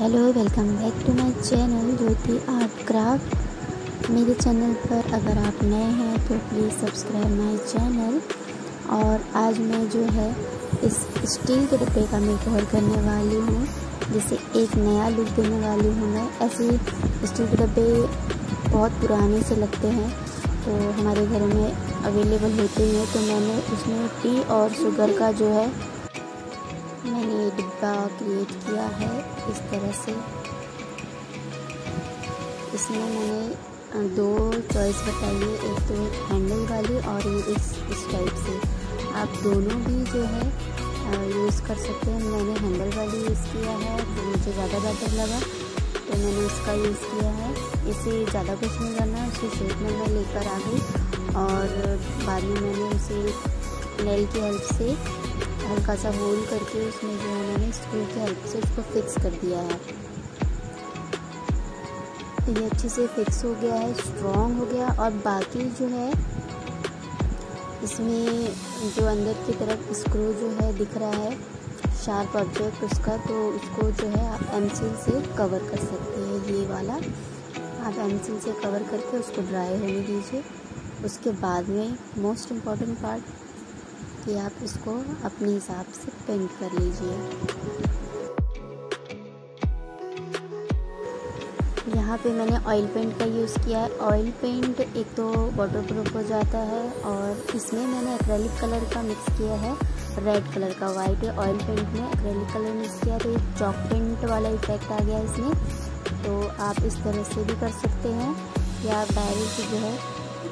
Hello, welcome back to my channel Jyoti art craft. मेरे channel पर अगर आप नए हैं तो प्लीज़ सब्सक्राइब माय चैनल। और आज मैं जो है इस स्टील के डब्बे का मेकओवर करने वाली हूँ, जिसे एक नया लुक देने वाली हूँ मैं। ऐसे स्टील के डब्बे बहुत पुराने से लगते हैं, तो हमारे घर में अवेलेबल होते हैं। तो मैंने उसमें टी और शुगर का जो है मैंने ये डिब्बा क्रिएट किया है इस तरह से। इसमें मैंने दो चॉइस बताई है, एक तो हैंडल वाली और ये इस टाइप से। आप दोनों भी जो है यूज़ कर सकते हैं। मैंने हैंडल वाली यूज़ किया है तो मुझे ज़्यादा बेटर लगा, तो मैंने इसका यूज़ किया है। इसे ज़्यादा कुछ नहीं करना, उसकी शेप में मैं लेकर आ गई और बाद में मैंने उसे नेल की हेल्प से हल्का सा होल करके उसमें जो है मैंने स्क्रू की हेल्प से उसको फिक्स कर दिया है। ये अच्छे से फिक्स हो गया है, स्ट्रॉन्ग हो गया। और बाकी जो है इसमें जो अंदर की तरफ स्क्रू जो है दिख रहा है शार्प ऑब्जेक्ट उसका, तो उसको जो है आप पेंसिल से कवर कर सकते हैं। ये वाला आप पेंसिल से कवर करके उसको ड्राई होने दीजिए। उसके बाद में मोस्ट इम्पॉर्टेंट पार्ट कि आप इसको अपने हिसाब से पेंट कर लीजिए। यहाँ पे मैंने ऑयल पेंट का यूज़ किया है। ऑयल पेंट एक तो वाटरप्रूफ हो जाता है, और इसमें मैंने एक्रेलिक कलर का मिक्स किया है, रेड कलर का। वाइट ऑयल पेंट में एक्रेलिक कलर मिक्स किया तो एक चॉक पेंट वाला इफेक्ट आ गया इसमें। तो आप इस तरह से भी कर सकते हैं, या आप डायरेक्ट जो है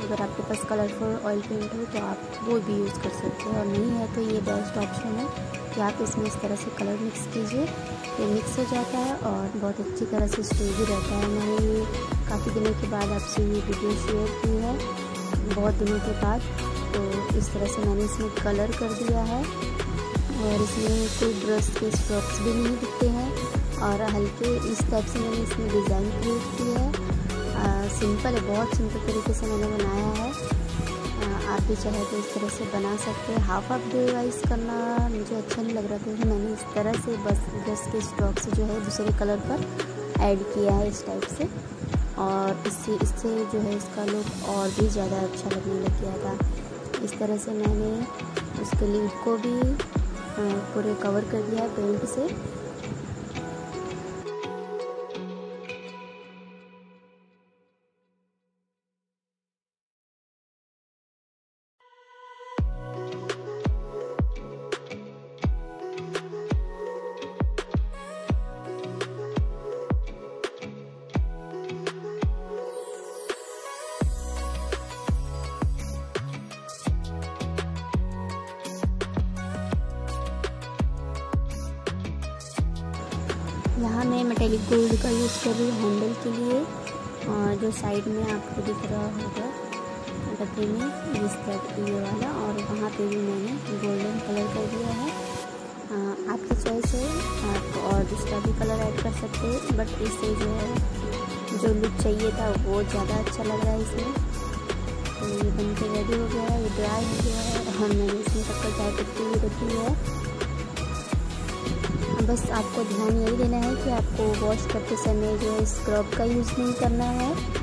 अगर आपके पास कलरफुल ऑयल पेंट हो तो आप वो भी यूज़ कर सकते हैं, और नहीं है तो ये बेस्ट ऑप्शन है कि आप इसमें इस तरह से कलर मिक्स कीजिए। ये मिक्स हो जाता है और बहुत अच्छी तरह से स्टेजी रहता है। मैंने ये काफ़ी दिनों के बाद आपसे ये वीडियो शेयर की है, बहुत दिनों के बाद। तो इस तरह से मैंने इसमें कलर कर दिया है, और इसमें कोई ब्रश के स्ट्रोक्स भी नहीं दिखते हैं, और हल्के इस टाइप से मैंने इसमें डिज़ाइन क्रिएट किया है। सिंपल है, बहुत सिंपल तरीके से मैंने बनाया है। आप भी चाहे तो इस तरह से बना सकते हैं। हाफ ऑफ डिवाइस करना मुझे अच्छा नहीं लग रहा था, तो मैंने इस तरह से बस ब्रश के स्ट्रोक्स जो है दूसरे कलर पर ऐड किया है इस टाइप से, और इससे जो है इसका लुक और भी ज़्यादा अच्छा लगने लग गया था। इस तरह से मैंने उसके लीफ को भी पूरे कवर कर दिया है पेंट से। यहाँ मैं मेटेलिक गोल्ड का यूज़ कर रही हूँ हैंडल के लिए, और जो साइड में आपको दिख रहा होगा डब्बे में इस टाइप ये वाला, और वहाँ पे भी मैंने गोल्डन कलर कर दिया है। आपकी चॉइस है, आप और इसका भी कलर ऐड कर सकते हैं, बट इससे जो है जो लुक चाहिए था वो ज़्यादा अच्छा लग रहा है इसमें। तो ये बन के रेडी हो गया है, ये ड्राई हो गया है, और मैंने इसमें सबको ड्राई करके भी रखी है। बस आपको ध्यान यही देना है कि आपको वॉश करते समय जो है स्क्रब का यूज़ नहीं करना है।